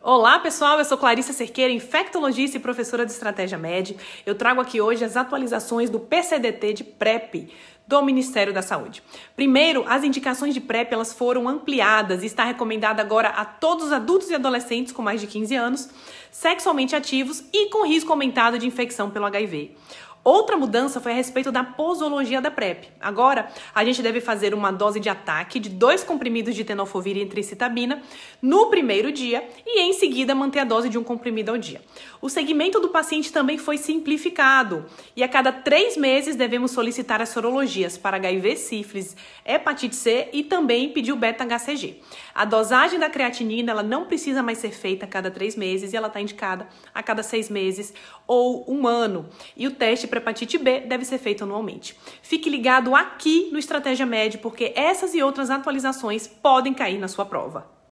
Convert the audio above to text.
Olá pessoal, eu sou Clarissa Serqueira, infectologista e professora de Estratégia MED. Eu trago aqui hoje as atualizações do PCDT de PrEP do Ministério da Saúde. Primeiro, as indicações de PrEP elas foram ampliadas e está recomendada agora a todos os adultos e adolescentes com mais de 15 anos, sexualmente ativos e com risco aumentado de infecção pelo HIV. Outra mudança foi a respeito da posologia da PrEP. Agora, a gente deve fazer uma dose de ataque de 2 comprimidos de tenofovir e entricitabina no primeiro dia e, em seguida, manter a dose de 1 comprimido ao dia. O segmento do paciente também foi simplificado e a cada 3 meses devemos solicitar as sorologias para HIV, sífilis, hepatite C e também pedir o beta-HCG. A dosagem da creatinina ela não precisa mais ser feita a cada 3 meses e ela está indicada a cada 6 meses ou 1 ano. E o teste para hepatite B deve ser feito anualmente. Fique ligado aqui no Estratégia MED, porque essas e outras atualizações podem cair na sua prova.